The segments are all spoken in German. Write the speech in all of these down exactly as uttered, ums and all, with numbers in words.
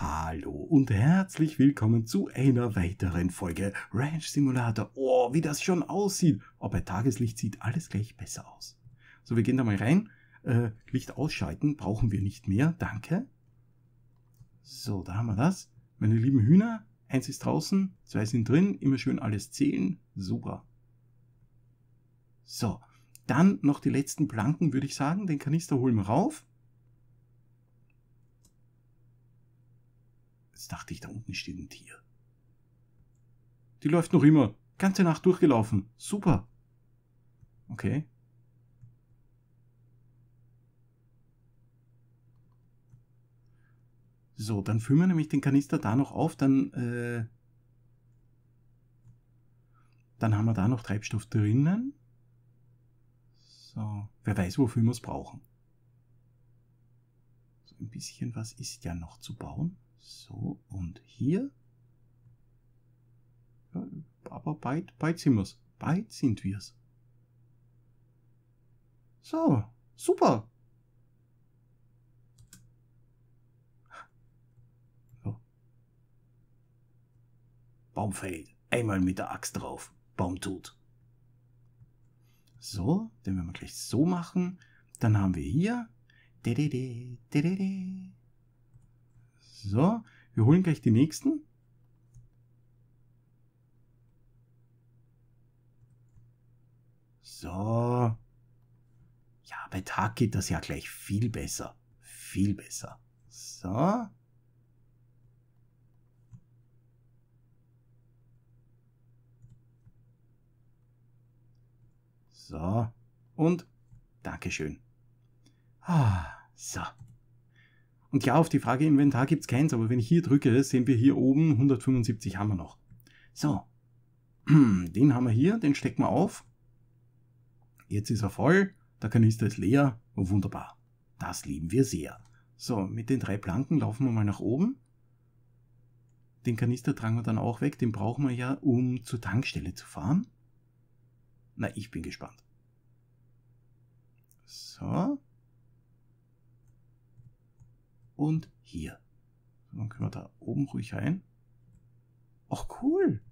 Hallo und herzlich willkommen zu einer weiteren Folge Ranch Simulator. Oh, wie das schon aussieht. Oh, bei Tageslicht sieht alles gleich besser aus. So, wir gehen da mal rein. Äh, Licht ausschalten brauchen wir nicht mehr, danke. So, da haben wir das. Meine lieben Hühner, eins ist draußen, zwei sind drin. Immer schön alles zählen, super. So, dann noch die letzten Planken, würde ich sagen. Den Kanister holen wir rauf. Jetzt dachte ich, da unten steht ein Tier. Die läuft noch immer. Ganze Nacht durchgelaufen. Super. Okay. So, dann füllen wir nämlich den Kanister da noch auf. Dann, äh, dann haben wir da noch Treibstoff drinnen. So. Wer weiß, wofür wir es brauchen. So, ein bisschen was ist ja noch zu bauen. So, und hier. Ja, aber bald, bald sind wir's. Bald sind wir's. So, super. So. Baum fällt. Einmal mit der Axt drauf. Baum tot. So, den werden wir gleich so machen. Dann haben wir hier. Dedede, dedede. So, wir holen gleich die nächsten. So. Ja, bei Tag geht das ja gleich viel besser. Viel besser. So. So. Und Dankeschön. Ah, so. Und ja, auf die Frage Inventar gibt es keins, aber wenn ich hier drücke, sehen wir hier oben hundertfünfundsiebzig haben wir noch. So, den haben wir hier, den stecken wir auf. Jetzt ist er voll, der Kanister ist leer. Oh, wunderbar, das lieben wir sehr. So, mit den drei Planken laufen wir mal nach oben. Den Kanister tragen wir dann auch weg, den brauchen wir ja, um zur Tankstelle zu fahren. Na, ich bin gespannt. So. Und hier. Dann können wir da oben ruhig rein. Ach, cool.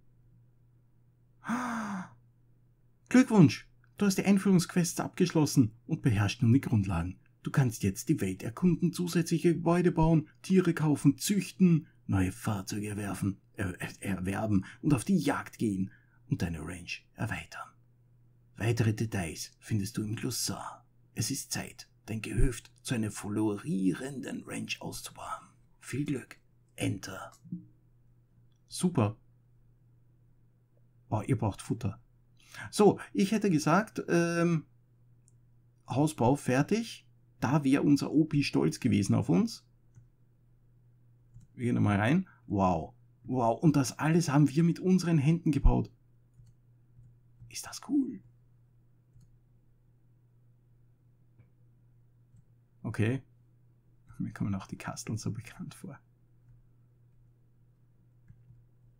Glückwunsch. Du hast die Einführungsquests abgeschlossen und beherrschst nun die Grundlagen. Du kannst jetzt die Welt erkunden, zusätzliche Gebäude bauen, Tiere kaufen, züchten, neue Fahrzeuge erwerben, äh, erwerben und auf die Jagd gehen und deine Range erweitern. Weitere Details findest du im Glossar. Es ist Zeit, dein Gehöft zu einer florierenden Ranch auszubauen. Viel Glück. Enter. Super. Oh, ihr braucht Futter. So, ich hätte gesagt, ähm, Hausbau fertig. Da wäre unser O P stolz gewesen auf uns. Wir gehen mal rein. Wow. Wow, und das alles haben wir mit unseren Händen gebaut. Ist das cool? Okay, mir kommen auch die Kasteln so bekannt vor.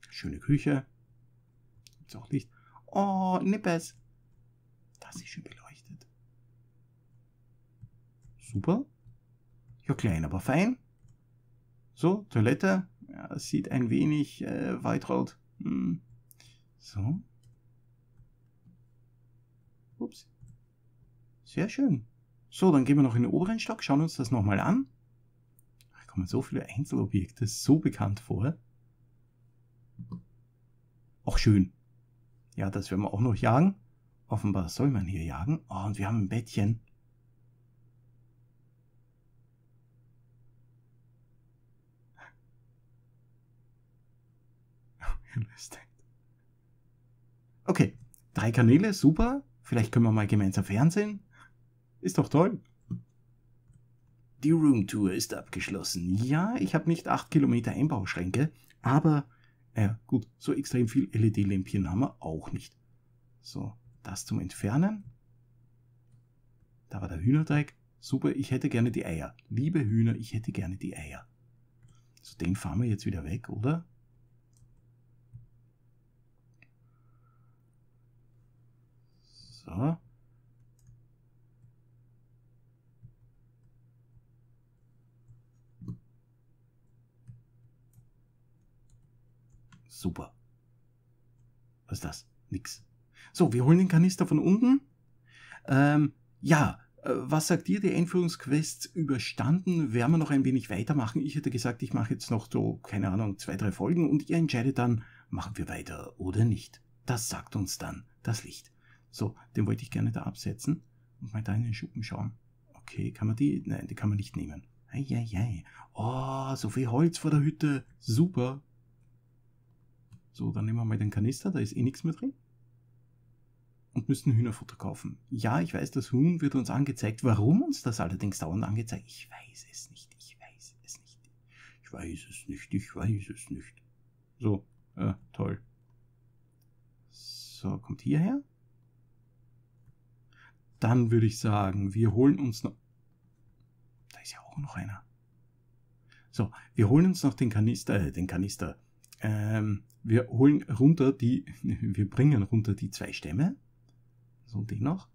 Schöne Küche. Gibt's auch Licht. Oh, Nippes. Das ist schön beleuchtet. Super. Ja, klein, aber fein. So, Toilette. Ja, das sieht ein wenig äh, weitrot. Hm. So. Ups. Sehr schön. So, dann gehen wir noch in den oberen Stock, schauen uns das nochmal an. Da kommen so viele Einzelobjekte so bekannt vor. Auch schön. Ja, das werden wir auch noch jagen. Offenbar soll man hier jagen. Oh, und wir haben ein Bettchen. Okay, drei Kanäle, super. Vielleicht können wir mal gemeinsam fernsehen. Ist doch toll. Die Roomtour ist abgeschlossen. Ja, ich habe nicht acht Kilometer Einbauschränke, aber äh, gut, so extrem viel L E D-Lämpchen haben wir auch nicht. So, das zum Entfernen. Da war der Hühnerteig. Super, ich hätte gerne die Eier. Liebe Hühner, ich hätte gerne die Eier. So, den fahren wir jetzt wieder weg, oder? So. Super. Was ist das? Nix. So, wir holen den Kanister von unten. Ähm, ja, äh, was sagt ihr? Die Einführungsquests überstanden. Werden wir noch ein wenig weitermachen? Ich hätte gesagt, ich mache jetzt noch so, keine Ahnung, zwei, drei Folgen und ihr entscheidet dann, machen wir weiter oder nicht. Das sagt uns dann das Licht. So, den wollte ich gerne da absetzen und mal da in den Schuppen schauen. Okay, kann man die? Nein, die kann man nicht nehmen. Eieiei. Oh, so viel Holz vor der Hütte. Super. So, dann nehmen wir mal den Kanister. Da ist eh nichts mehr drin. Und müssen Hühnerfutter kaufen. Ja, ich weiß, das Huhn wird uns angezeigt. Warum uns das allerdings dauernd angezeigt? Ich weiß es nicht. Ich weiß es nicht. Ich weiß es nicht. Ich weiß es nicht. So, äh, toll. So, kommt hierher. Dann würde ich sagen, wir holen uns noch... Da ist ja auch noch einer. So, wir holen uns noch den Kanister, äh, den Kanister. Ähm, wir holen runter die, wir bringen runter die zwei Stämme. So, den noch.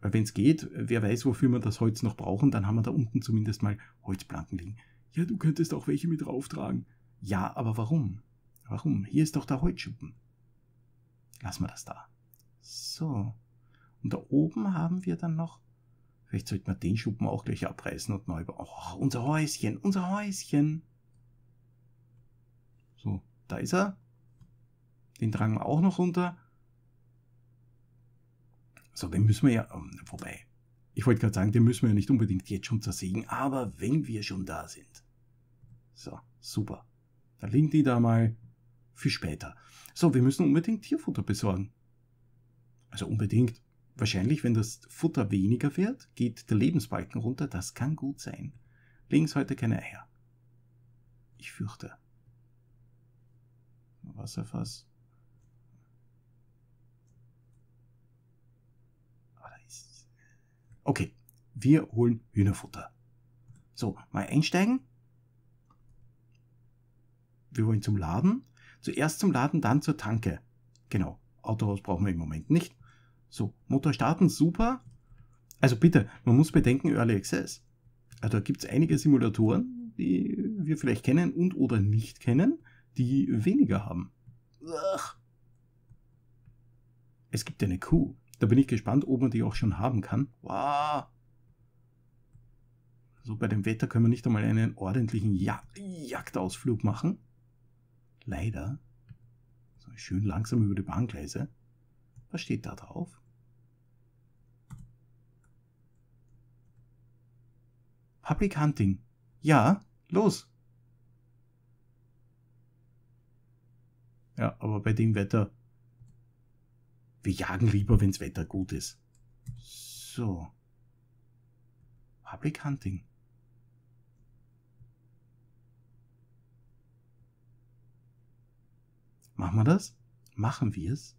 Weil wenn es geht, wer weiß, wofür wir das Holz noch brauchen, dann haben wir da unten zumindest mal Holzplanken liegen. Ja, du könntest auch welche mit rauftragen. Ja, aber warum? Warum? Hier ist doch der Holzschuppen. Lassen wir das da. So. Und da oben haben wir dann noch... Vielleicht sollten wir den Schuppen auch gleich abreißen und neu bauen. Oh, unser Häuschen, unser Häuschen. So, da ist er. Den tragen wir auch noch runter. So, den müssen wir ja... Wobei, ich wollte gerade sagen, den müssen wir ja nicht unbedingt jetzt schon zersägen. Aber wenn wir schon da sind. So, super. Dann liegen die da mal für später. So, wir müssen unbedingt Tierfutter besorgen. Also unbedingt. Wahrscheinlich, wenn das Futter weniger wird, geht der Lebensbalken runter. Das kann gut sein. Links heute keine Eier. Ich fürchte. Wasserfass. Ah, da ist's. Okay, wir holen Hühnerfutter. So, mal einsteigen. Wir wollen zum Laden. Zuerst zum Laden, dann zur Tanke. Genau, Autohaus brauchen wir im Moment nicht. So, Motor starten, super. Also bitte, man muss bedenken, Early Access. Also da gibt es einige Simulatoren, die wir vielleicht kennen und oder nicht kennen, die weniger haben. Ach. Es gibt eine Kuh. Da bin ich gespannt, ob man die auch schon haben kann. Wow. So, bei dem Wetter können wir nicht einmal einen ordentlichen Jag- Jagdausflug machen. Leider. So, schön langsam über die Bahngleise. Was steht da drauf? Public Hunting. Ja, los. Ja, aber bei dem Wetter... Wir jagen lieber, wenn das Wetter gut ist. So. Public Hunting. Machen wir das? Machen wir es?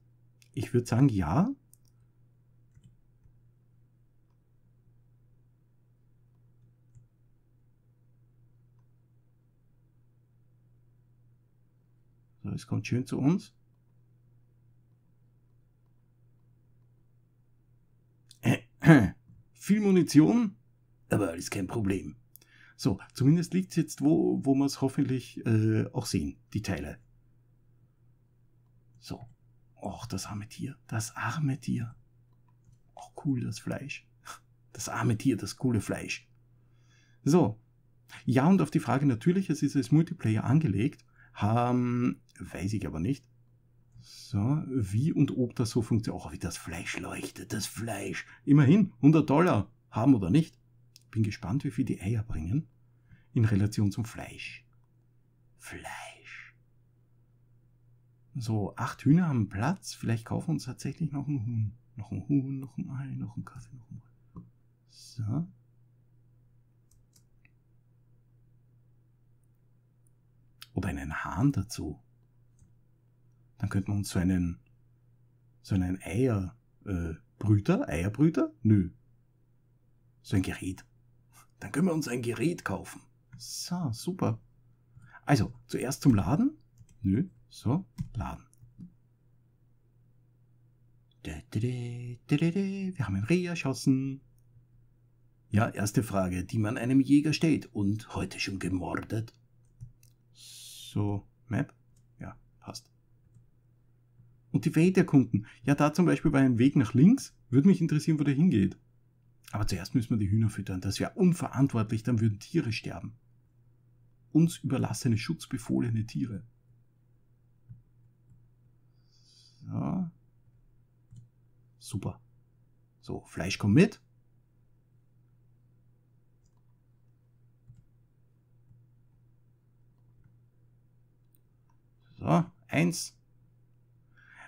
Ich würde sagen, ja. So, es kommt schön zu uns. Viel Munition, aber alles kein Problem. So, zumindest liegt es jetzt wo, wo wir es hoffentlich äh, auch sehen, die Teile. So. Och, das arme Tier. Das arme Tier. Auch cool, das Fleisch. Das arme Tier, das coole Fleisch. So. Ja, und auf die Frage natürlich, es ist als Multiplayer angelegt. Ähm, weiß ich aber nicht. So, wie und ob das so funktioniert. Auch wie das Fleisch leuchtet, das Fleisch. Immerhin, hundert Dollar. Haben oder nicht. Bin gespannt, wie viel die Eier bringen. In Relation zum Fleisch. Fleisch. So, acht Hühner haben Platz. Vielleicht kaufen wir uns tatsächlich noch ein Huhn. Noch ein Huhn, noch ein Ei, noch ein Kaffee, noch ein Ei. So. Oder einen Hahn dazu. Dann könnten wir uns so einen, so einen Eier, äh, Brüter, Eierbrüter? Nö. So ein Gerät. Dann können wir uns ein Gerät kaufen. So, super. Also, zuerst zum Laden. Nö. So, laden. Wir haben ein Reh erschossen. Ja, erste Frage, die man einem Jäger stellt und heute schon gemordet. So, Map. Ja, hast. Und die Welt erkunden. Ja, da zum Beispiel bei einem Weg nach links, würde mich interessieren, wo der hingeht. Aber zuerst müssen wir die Hühner füttern. Das wäre unverantwortlich, dann würden Tiere sterben. Uns überlassene, schutzbefohlene Tiere. So. Super. So, Fleisch kommt mit. So, eins.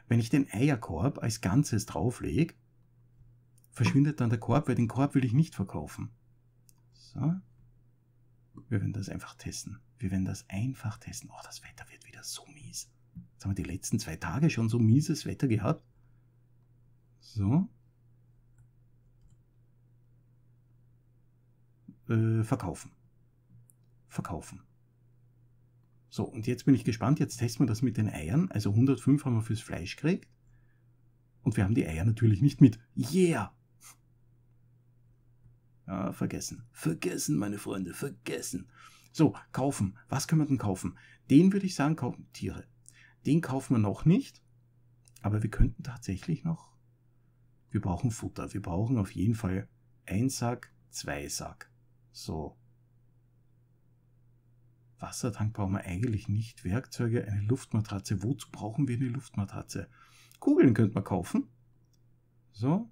Wenn ich den Eierkorb als Ganzes drauflege, verschwindet dann der Korb, weil den Korb will ich nicht verkaufen. So. Wir werden das einfach testen. Wir werden das einfach testen. Oh, das Wetter wird wieder so mies. Jetzt haben wir die letzten zwei Tage schon so mieses Wetter gehabt. So. Äh, verkaufen. Verkaufen. So, und jetzt bin ich gespannt. Jetzt testen wir das mit den Eiern. Also hundertfünf haben wir fürs Fleisch gekriegt. Und wir haben die Eier natürlich nicht mit. Yeah! Ah, vergessen. Vergessen, meine Freunde. Vergessen. So, kaufen. Was können wir denn kaufen? Den würde ich sagen, kaufen Tiere. Den kaufen wir noch nicht. Aber wir könnten tatsächlich noch... Wir brauchen Futter. Wir brauchen auf jeden Fall ein Sack, zwei Sack. So. Wassertank brauchen wir eigentlich nicht. Werkzeuge, eine Luftmatratze. Wozu brauchen wir eine Luftmatratze? Kugeln könnte man kaufen. So.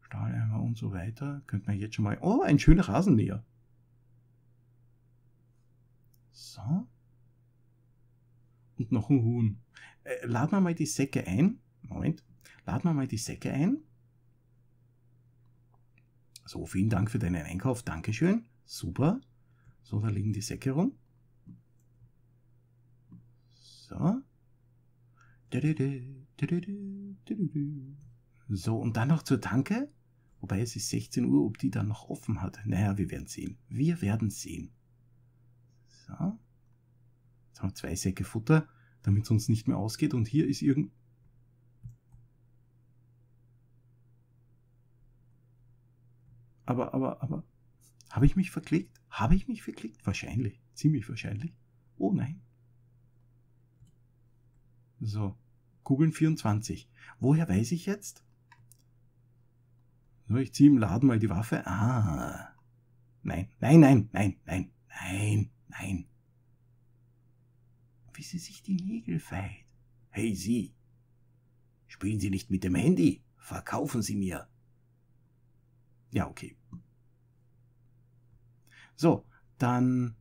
Stahleimer und so weiter. Könnte man jetzt schon mal... Oh, ein schöner Rasenmäher. So. Und noch ein Huhn. Äh, laden wir mal die Säcke ein. Moment. Laden wir mal die Säcke ein. So, vielen Dank für deinen Einkauf. Dankeschön. Super. So, da liegen die Säcke rum. So. So, und dann noch zur Tanke. Wobei es ist sechzehn Uhr, ob die dann noch offen hat. Naja, wir werden sehen. Wir werden sehen. So. Jetzt haben wir zwei Säcke Futter, damit es uns nicht mehr ausgeht. Und hier ist irgend... Aber, aber, aber... Habe ich mich verklickt? Habe ich mich verklickt? Wahrscheinlich. Ziemlich wahrscheinlich. Oh nein. So. Kugeln vierundzwanzig. Woher weiß ich jetzt? So, ich ziehe im Laden mal die Waffe. Ah. Nein, nein, nein, nein, nein, nein, nein. Wie sie sich die Nägel feilt. Hey Sie. Spielen Sie nicht mit dem Handy. Verkaufen Sie mir. Ja, okay. So, dann...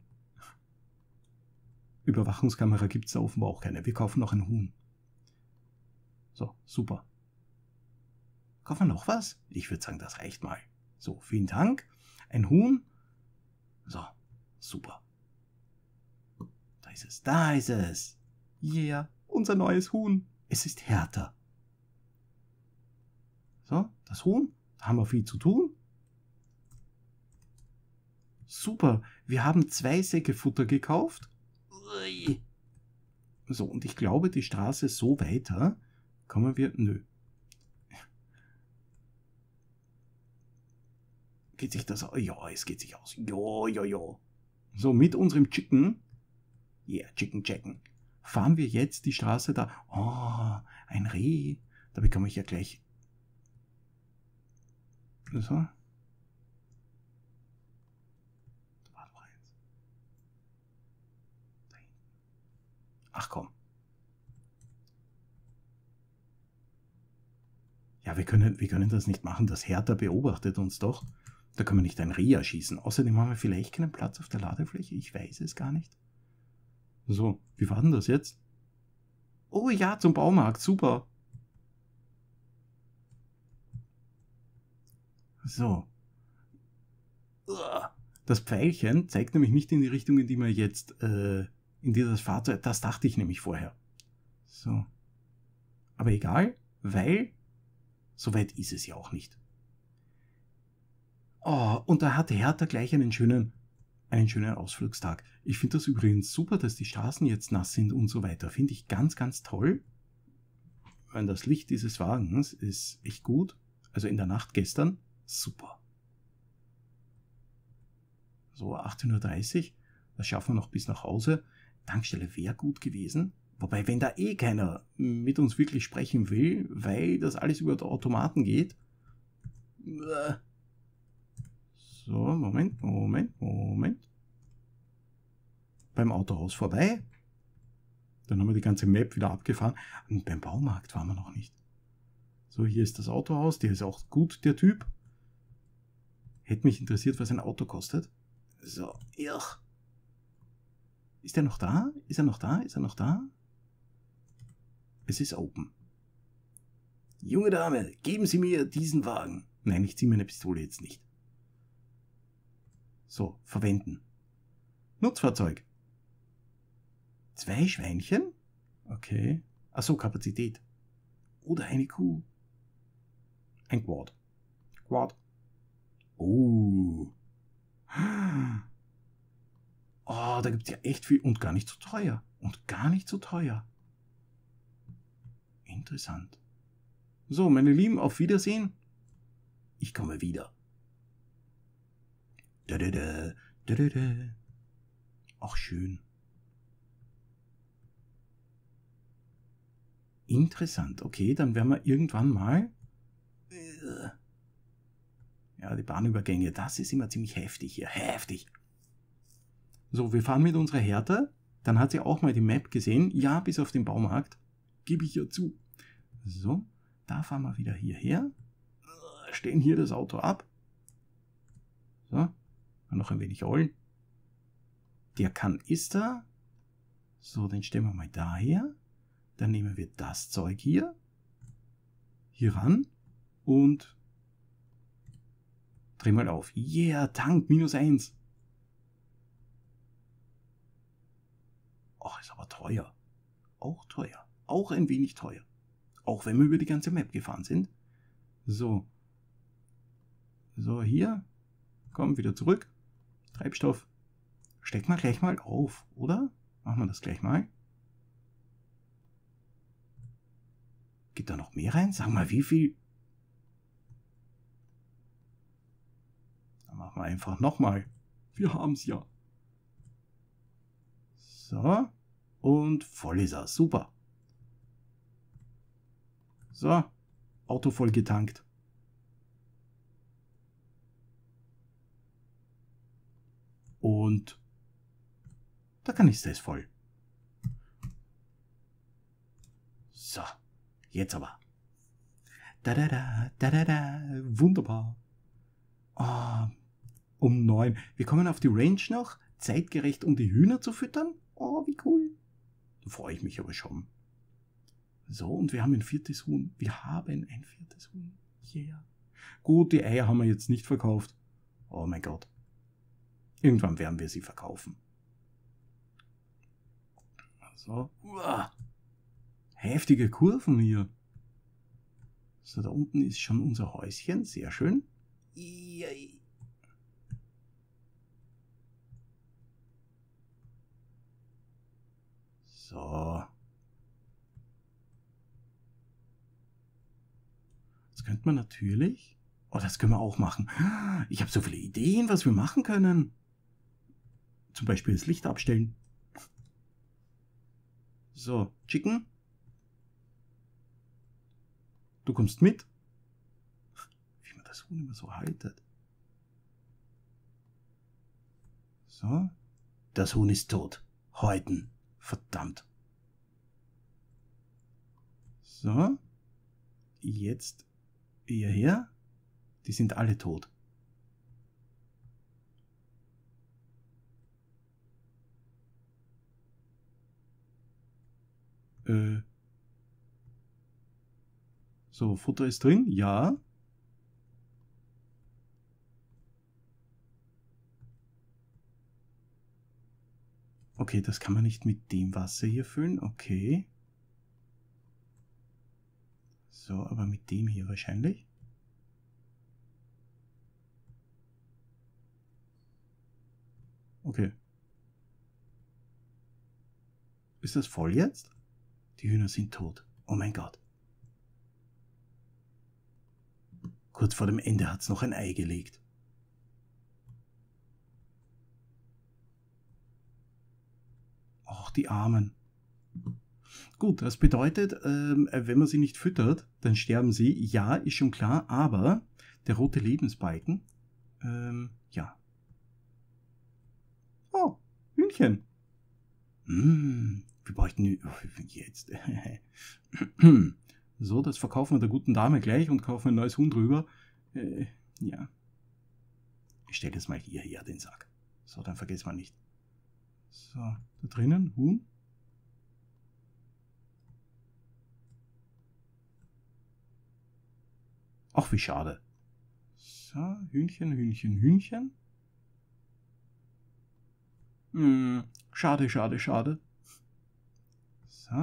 Überwachungskamera gibt es da offenbar auch keine. Wir kaufen noch ein Huhn. So, super. Kaufen wir noch was? Ich würde sagen, das reicht mal. So, vielen Dank. Ein Huhn. So, super. Da ist es, da ist es. Yeah, unser neues Huhn. Es ist härter. So, das Huhn. Da haben wir viel zu tun. Super, wir haben zwei Säcke Futter gekauft. Ui. So, und ich glaube, die Straße so weiter kommen wir... Nö. Geht sich das aus? Ja, es geht sich aus. Ja, ja, ja. So, mit unserem Chicken. Yeah, Chicken, Chicken. Fahren wir jetzt die Straße da... Oh, ein Reh. Da bekomme ich ja gleich... So... Ach komm. Ja, wir können, wir können das nicht machen. Das Hertha beobachtet uns doch. Da können wir nicht ein Reh erschießen. Außerdem haben wir vielleicht keinen Platz auf der Ladefläche. Ich weiß es gar nicht. So, wie war denn das jetzt? Oh ja, zum Baumarkt. Super. So. Das Pfeilchen zeigt nämlich nicht in die Richtung, in die wir jetzt... Äh, in dieses Fahrzeug, das dachte ich nämlich vorher. So. Aber egal, weil so weit ist es ja auch nicht. Oh, und da hat Hertha gleich einen schönen, einen schönen Ausflugstag. Ich finde das übrigens super, dass die Straßen jetzt nass sind und so weiter. Finde ich ganz, ganz toll. Weil das Licht dieses Wagens ist echt gut. Also in der Nacht gestern, super. So, achtzehn Uhr dreißig, das schaffen wir noch bis nach Hause. Tankstelle wäre gut gewesen, Wobei, wenn da eh keiner mit uns wirklich sprechen will, weil das alles über den Automaten geht. So, Moment, Moment, Moment. Beim Autohaus vorbei. Dann haben wir die ganze Map wieder abgefahren. Und beim Baumarkt waren wir noch nicht. So, hier ist das Autohaus. Der ist auch gut, der Typ. Hätte mich interessiert, was ein Auto kostet. So, irch. Ist er noch da? Ist er noch da? Ist er noch da? Es ist open. Junge Dame, geben Sie mir diesen Wagen. Nein, ich ziehe meine Pistole jetzt nicht. So, verwenden. Nutzfahrzeug. Zwei Schweinchen? Okay. Achso, Kapazität. Oder eine Kuh. Ein Quad. Quad. Oh. Oh, da gibt es ja echt viel und gar nicht so teuer. Und gar nicht so teuer. Interessant. So, meine Lieben, auf Wiedersehen. Ich komme wieder. Da, da, da, da, da, da. Auch schön. Interessant. Okay, dann werden wir irgendwann mal... Ja, die Bahnübergänge, das ist immer ziemlich heftig hier. Heftig. So, wir fahren mit unserer Härte. Dann hat sie auch mal die Map gesehen. Ja, bis auf den Baumarkt. Gebe ich ihr zu. So, da fahren wir wieder hierher. Stehen hier das Auto ab. So, noch ein wenig rollen. Der kann ist da. So, den stellen wir mal daher. Dann nehmen wir das Zeug hier. Hier ran. Und dreh mal auf. Yeah, Tank, minus eins. Ach, ist aber teuer. Auch teuer. Auch ein wenig teuer. Auch wenn wir über die ganze Map gefahren sind. So. So, hier. Komm, wieder zurück. Treibstoff. Steck mal gleich mal auf, oder? Machen wir das gleich mal. Geht da noch mehr rein? Sag mal, wie viel? Dann machen wir einfach nochmal. Wir haben es ja. So, und voll ist er. Super. So, Auto voll getankt. Und der Kanister ist voll. So, jetzt aber. Da da da, da da da, wunderbar. Oh, um neun. Wir kommen auf die Range noch, zeitgerecht, um die Hühner zu füttern. Oh, wie cool. Da freue ich mich aber schon. So, und wir haben ein viertes Huhn. Wir haben ein viertes Huhn. Yeah. Gut, die Eier haben wir jetzt nicht verkauft. Oh mein Gott. Irgendwann werden wir sie verkaufen. So. Uah. Heftige Kurven hier. So, da unten ist schon unser Häuschen. Sehr schön. Yay. So. Das könnte man natürlich... Oh, das können wir auch machen. Ich habe so viele Ideen, was wir machen können. Zum Beispiel das Licht abstellen. So, Chicken. Du kommst mit. Wie man das Huhn immer so haltet. So. Das Huhn ist tot. Häuten. Verdammt. So. Jetzt hierher. Die sind alle tot. Äh. So, Futter ist drin? Ja. Okay, das kann man nicht mit dem Wasser hier füllen. Okay. So, aber mit dem hier wahrscheinlich. Okay. Ist das voll jetzt? Die Hühner sind tot. Oh mein Gott. Kurz vor dem Ende hat es noch ein Ei gelegt. Och, die Armen. Gut, das bedeutet, ähm, wenn man sie nicht füttert, dann sterben sie. Ja, ist schon klar, aber der rote Lebensbalken, ähm, ja. Oh, Hühnchen. Mm, wir bräuchten jetzt. So, das verkaufen wir der guten Dame gleich und kaufen ein neues Huhn drüber. Äh, ja. Ich stelle das mal hier her, den Sack. So, dann vergessen wir nicht. So, da drinnen, Huhn. Ach, wie schade. So, Hühnchen, Hühnchen, Hühnchen. Hm, schade, schade, schade. So.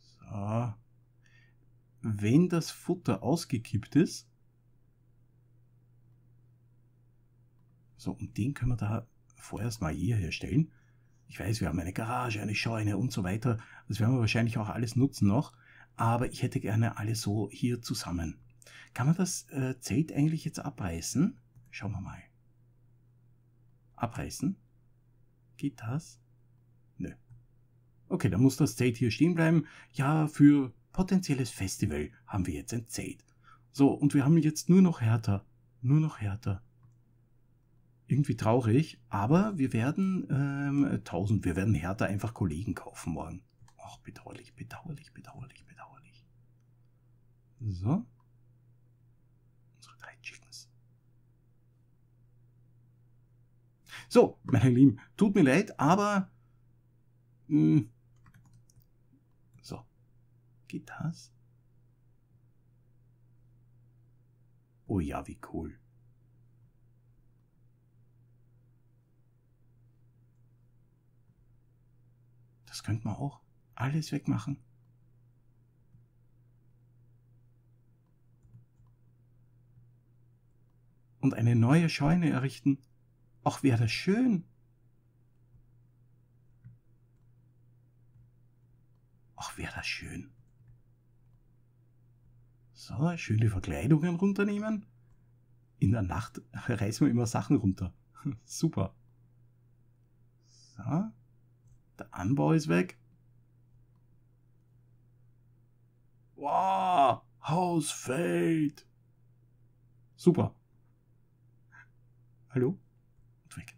So. Wenn das Futter ausgekippt ist. So, und den können wir da vorerst mal hier herstellen. Ich weiß, wir haben eine Garage, eine Scheune und so weiter. Das werden wir wahrscheinlich auch alles nutzen noch. Aber ich hätte gerne alles so hier zusammen. Kann man das äh, Zelt eigentlich jetzt abreißen? Schauen wir mal. Abreißen? Geht das? Nö. Okay, dann muss das Zelt hier stehen bleiben. Ja, für potenzielles Festival haben wir jetzt ein Zelt. So, und wir haben jetzt nur noch Hertha. Nur noch Hertha. Irgendwie traurig, aber wir werden ähm, tausend, wir werden Hertha einfach Kollegen kaufen morgen. Ach, bedauerlich, bedauerlich, bedauerlich, bedauerlich. So. Unsere drei Chickens. So, meine Lieben, tut mir leid, aber... Mh, so. Geht das? Oh ja, wie cool. Das könnte man auch alles wegmachen. Und eine neue Scheune errichten. Ach, wäre das schön. Ach, wäre das schön. So, schön die Verkleidungen runternehmen. In der Nacht reißen wir immer Sachen runter. Super. So. Der Anbau ist weg. Wow, Haus fällt. Super. Hallo? Und weg.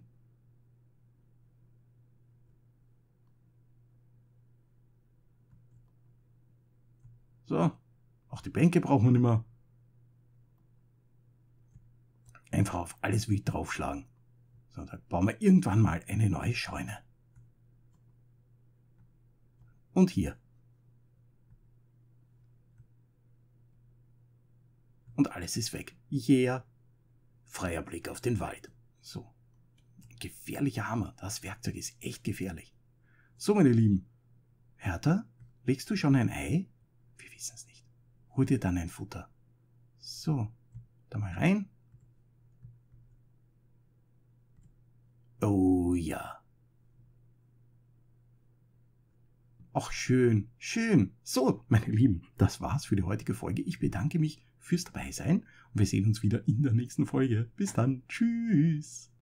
So, auch die Bänke brauchen wir nicht mehr. Einfach auf alles wild draufschlagen. So, dann bauen wir irgendwann mal eine neue Scheune. Und hier. Und alles ist weg. Yeah. Freier Blick auf den Wald. So. Gefährlicher Hammer. Das Werkzeug ist echt gefährlich. So, meine Lieben. Hertha, legst du schon ein Ei? Wir wissen es nicht. Hol dir dann ein Futter. So. Da mal rein. Oh ja. Ach, schön, schön. So, meine Lieben, das war's für die heutige Folge. Ich bedanke mich fürs Dabeisein und wir sehen uns wieder in der nächsten Folge. Bis dann. Tschüss.